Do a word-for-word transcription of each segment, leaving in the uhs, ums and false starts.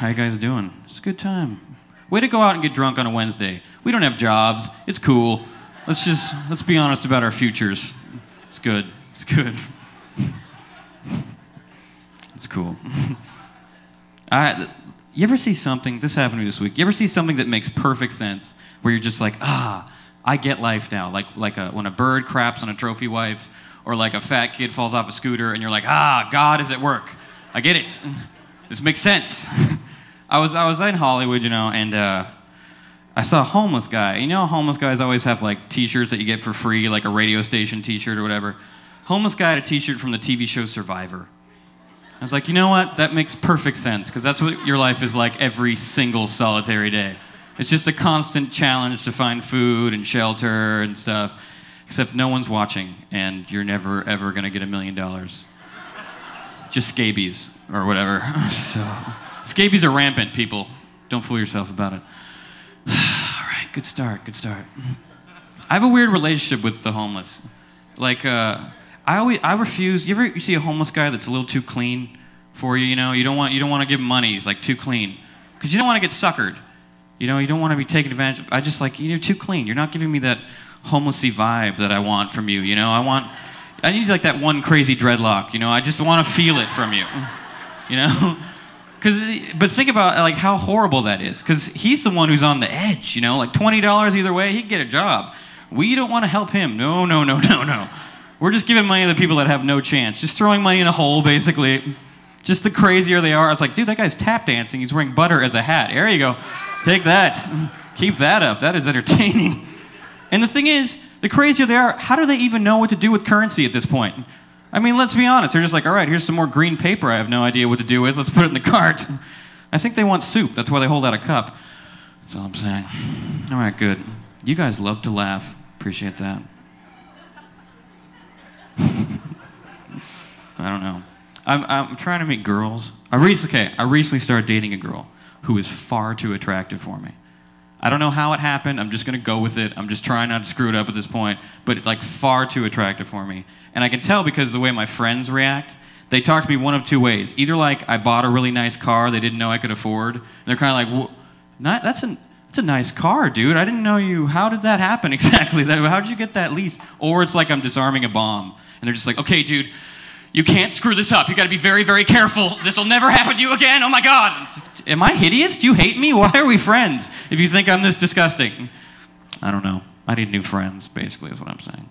How you guys doing? It's a good time. Way to go out and get drunk on a Wednesday. We don't have jobs. It's cool. Let's just, let's be honest about our futures. It's good. It's good. It's cool. I, you ever see something, this happened to me this week, you ever see something that makes perfect sense where you're just like, ah, I get life now. Like, like a, when a bird craps on a trophy wife or like a fat kid falls off a scooter and you're like, ah, God is at work. I get it. This makes sense. I was I was in Hollywood, you know, and uh, I saw a homeless guy. You know, homeless guys always have like T-shirts that you get for free, like a radio station T-shirt or whatever. Homeless guy had a T-shirt from the T V show Survivor. I was like, you know what? That makes perfect sense because that's what your life is like every single solitary day. It's just a constant challenge to find food and shelter and stuff, except no one's watching, and you're never ever gonna get a million dollars. Just scabies or whatever. So. Scabies are rampant, people. Don't fool yourself about it. All right, good start, good start. I have a weird relationship with the homeless. Like, uh, I always, I refuse. You ever you see a homeless guy that's a little too clean for you? You know, you don't want, you don't want to give him money. He's like too clean, because you don't want to get suckered. You know, you don't want to be taken advantage of. I just like, you're too clean. You're not giving me that homelessy vibe that I want from you. You know, I want, I need like that one crazy dreadlock. You know, I just want to feel it from you. You know. Cause, but think about like how horrible that is. Because he's the one who's on the edge, you know, like twenty dollars either way, he'd get a job. We don't want to help him. No, no, no, no, no. We're just giving money to the people that have no chance. Just throwing money in a hole, basically. Just the crazier they are. I was like, dude, that guy's tap dancing. He's wearing butter as a hat. There you go. Take that. Keep that up. That is entertaining. And the thing is, the crazier they are, how do they even know what to do with currency at this point? I mean, let's be honest. They're just like, all right, here's some more green paper I have no idea what to do with. Let's put it in the cart. I think they want soup. That's why they hold out a cup. That's all I'm saying. All right, good. You guys love to laugh. Appreciate that. I don't know. I'm, I'm trying to meet girls. I recently, okay, I recently started dating a girl who is far too attractive for me. I don't know how it happened. I'm just going to go with it. I'm just trying not to screw it up at this point. But it's like far too attractive for me. And I can tell because the way my friends react, they talk to me one of two ways. Either like I bought a really nice car they didn't know I could afford. And they're kind of like, well, not, that's, an, that's a nice car, dude. I didn't know you. How did that happen exactly? How did you get that lease? Or it's like I'm disarming a bomb. And they're just like, okay, dude, you can't screw this up. You got to be very, very careful. This will never happen to you again. Oh, my God. Am I hideous? Do you hate me? Why are we friends if you think I'm this disgusting? I don't know. I need new friends, basically, is what I'm saying.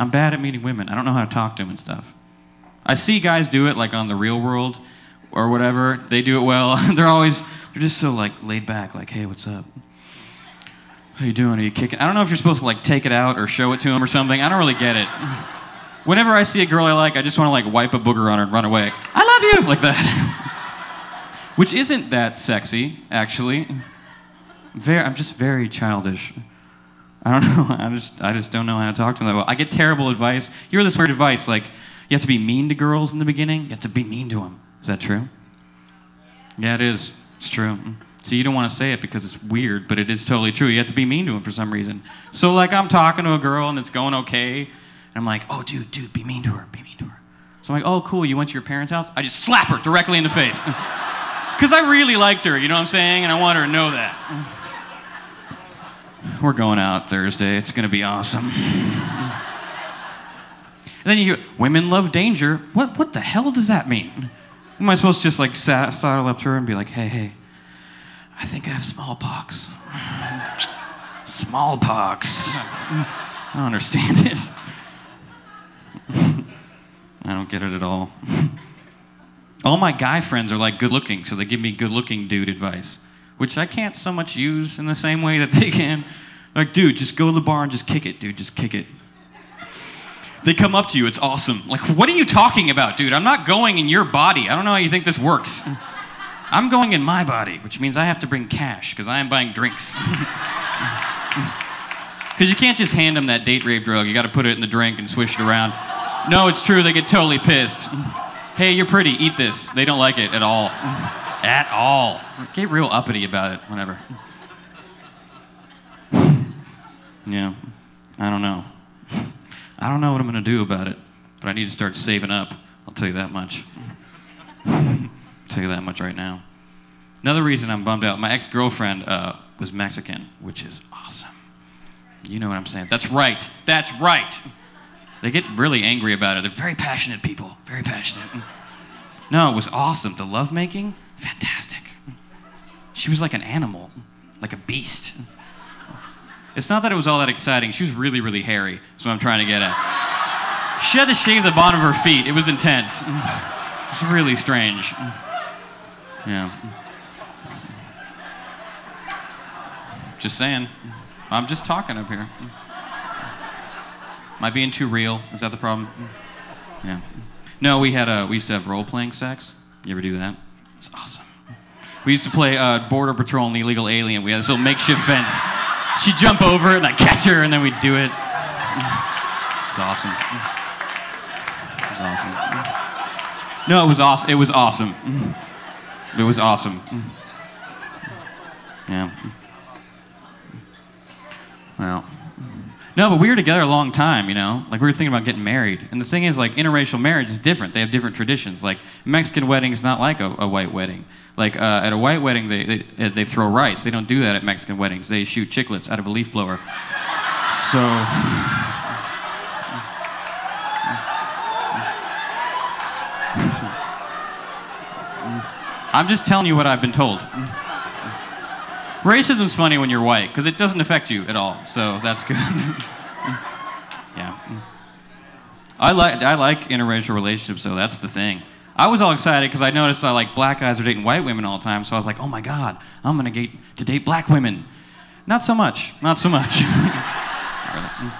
I'm bad at meeting women. I don't know how to talk to them and stuff. I see guys do it like on The Real World or whatever. They do it well. They're always, they're just so like laid back, like, hey, what's up? How you doing? Are you kicking? I don't know if you're supposed to like take it out or show it to them or something. I don't really get it. Whenever I see a girl I like, I just want to like wipe a booger on her and run away. I love you! Like that. Which isn't that sexy, actually. Very, I'm just very childish. I don't know. I just, I just don't know how to talk to them that well. I get terrible advice. You hear this weird advice, like, you have to be mean to girls in the beginning. You have to be mean to them. Is that true? Yeah, it is. It's true. So you don't want to say it because it's weird, but it is totally true. You have to be mean to them for some reason. So, like, I'm talking to a girl, and it's going okay. And I'm like, oh, dude, dude, be mean to her. Be mean to her. So I'm like, oh, cool. You went to your parents' house? I just slap her directly in the face. Because I really liked her, you know what I'm saying? And I want her to know that. We're going out Thursday. It's going to be awesome. And then you hear, women love danger. What, what the hell does that mean? Am I supposed to just like saddle up to her and be like, hey, hey, I think I have smallpox. Smallpox. I don't understand it. I don't get it at all. All my guy friends are like good looking, so they give me good looking dude advice, which I can't so much use in the same way that they can. Like, dude, just go to the bar and just kick it, dude, just kick it. They come up to you, it's awesome. Like, what are you talking about, dude? I'm not going in your body. I don't know how you think this works. I'm going in my body, which means I have to bring cash, because I am buying drinks. Because you can't just hand them that date rape drug. You got to put it in the drink and swish it around. No, it's true, they get totally pissed. Hey, you're pretty, eat this. They don't like it at all. At all. Get real uppity about it, whatever. Yeah, I don't know. I don't know what I'm going to do about it, but I need to start saving up. I'll tell you that much. I'll tell you that much right now. Another reason I'm bummed out, my ex-girlfriend uh, was Mexican, which is awesome. You know what I'm saying. That's right. That's right. They get really angry about it. They're very passionate people. Very passionate. No, it was awesome. The lovemaking, fantastic. She was like an animal, like a beast. It's not that it was all that exciting. She was really, really hairy. That's what I'm trying to get at. She had to shave the bottom of her feet. It was intense. It was really strange. Yeah. Just saying. I'm just talking up here. Am I being too real? Is that the problem? Yeah. No, we had a, we used to have role-playing sex. You ever do that? It's awesome. We used to play uh, Border Patrol and Illegal Alien. We had this little makeshift fence. She'd jump over it and I'd catch her and then we'd do it. It's awesome. It was awesome. No, it was awesome. It was awesome. It was awesome. Yeah. Well. No, but we were together a long time, you know? Like, we were thinking about getting married. And the thing is, like, interracial marriage is different. They have different traditions. Like, Mexican wedding is not like a, a white wedding. Like, uh, at a white wedding, they, they, they throw rice. They don't do that at Mexican weddings. They shoot chiclets out of a leaf blower. So... I'm just telling you what I've been told. Racism's funny when you're white, because it doesn't affect you at all, so that's good. Yeah. I like, I like interracial relationships, so that's the thing. I was all excited because I noticed I, like, black guys are dating white women all the time, so I was like, oh my god, I'm going to get to date black women. Not so much. Not so much. Not really.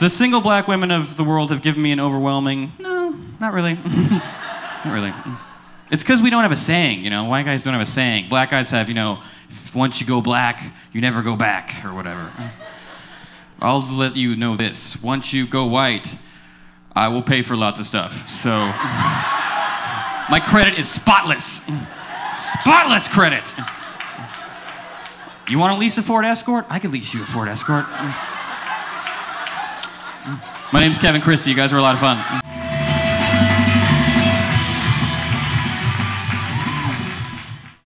The single black women of the world have given me an overwhelming, no, not really. Not really. It's because we don't have a saying, you know? White guys don't have a saying. Black guys have, you know, if once you go black, you never go back, or whatever. I'll let you know this. Once you go white, I will pay for lots of stuff. So, my credit is spotless. Spotless credit. You want to lease a Ford Escort? I can lease you a Ford Escort. My name's Kevin Christie. You guys were a lot of fun.